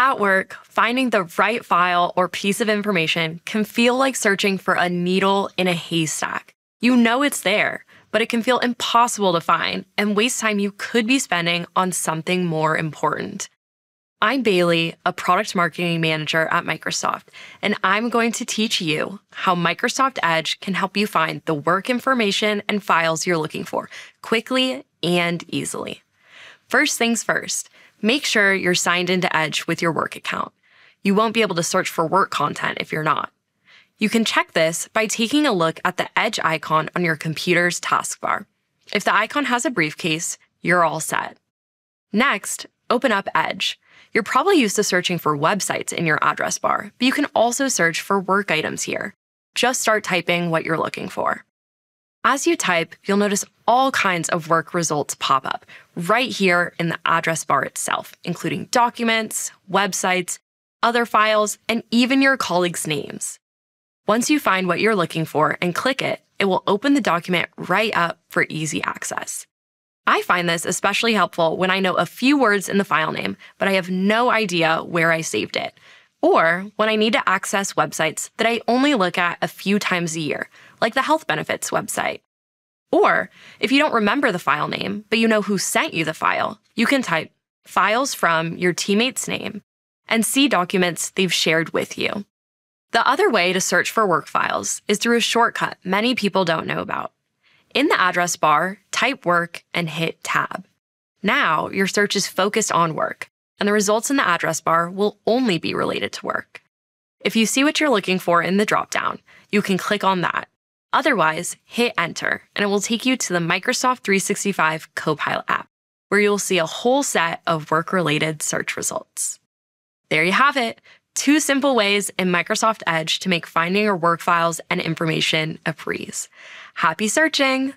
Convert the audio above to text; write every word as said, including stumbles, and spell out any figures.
at work, finding the right file or piece of information can feel like searching for a needle in a haystack. You know it's there, but it can feel impossible to find and waste time you could be spending on something more important. I'm Bailey, a product marketing manager at Microsoft, and I'm going to teach you how Microsoft Edge can help you find the work information and files you're looking for quickly and easily. First things first, make sure you're signed into Edge with your work account. You won't be able to search for work content if you're not. You can check this by taking a look at the Edge icon on your computer's taskbar. If the icon has a briefcase, you're all set. Next, open up Edge. You're probably used to searching for websites in your address bar, but you can also search for work items here. Just start typing what you're looking for. As you type, you'll notice all kinds of work results pop up right here in the address bar itself, including documents, websites, other files, and even your colleagues' names. Once you find what you're looking for and click it, it will open the document right up for easy access. I find this especially helpful when I know a few words in the file name, but I have no idea where I saved it, or when I need to access websites that I only look at a few times a year, like the health benefits website. Or if you don't remember the file name, but you know who sent you the file, you can type files from your teammate's name and see documents they've shared with you. The other way to search for work files is through a shortcut many people don't know about. In the address bar, type work and hit tab. Now your search is focused on work, and the results in the address bar will only be related to work. If you see what you're looking for in the dropdown, you can click on that. Otherwise, hit enter, and it will take you to the Microsoft three sixty-five Copilot app, where you'll see a whole set of work-related search results. There you have it, two simple ways in Microsoft Edge to make finding your work files and information a breeze. Happy searching!